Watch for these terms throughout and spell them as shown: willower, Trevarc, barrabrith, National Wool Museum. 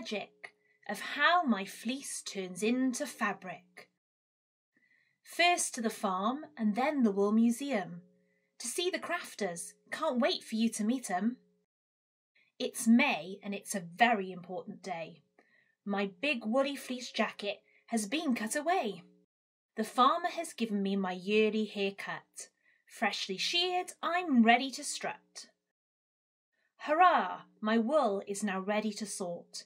magic of how my fleece turns into fabric. First to the farm and then the Wool Museum. To see the crafters. Can't wait for you to meet 'em. It's May and it's a very important day. My big woolly fleece jacket has been cut away. The farmer has given me my yearly haircut. Freshly sheared, I'm ready to strut. Hurrah! My wool is now ready to sort.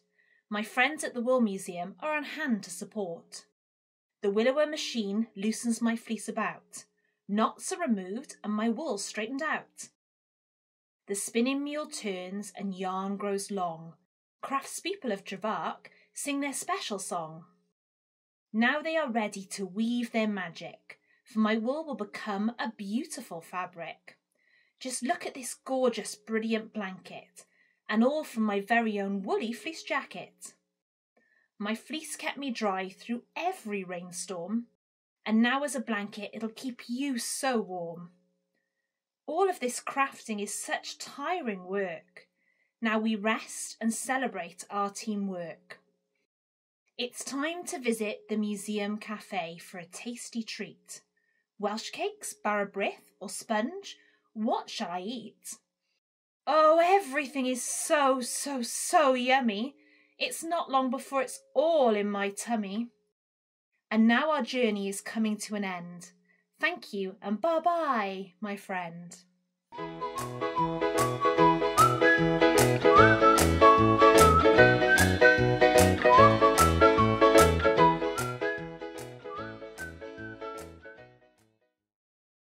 My friends at the Wool Museum are on hand to support. The willower machine loosens my fleece about. Knots are removed and my wool straightened out. The spinning mule turns and yarn grows long. Craftspeople of Trevarc sing their special song. Now they are ready to weave their magic, for my wool will become a beautiful fabric. Just look at this gorgeous, brilliant blanket, and all from my very own woolly fleece jacket. My fleece kept me dry through every rainstorm, and now as a blanket it'll keep you so warm. All of this crafting is such tiring work. Now we rest and celebrate our teamwork. It's time to visit the museum cafe for a tasty treat. Welsh cakes, barrabrith or sponge, what shall I eat? Oh, everything is so yummy. It's not long before it's all in my tummy. And now our journey is coming to an end. Thank you and bye-bye, my friend.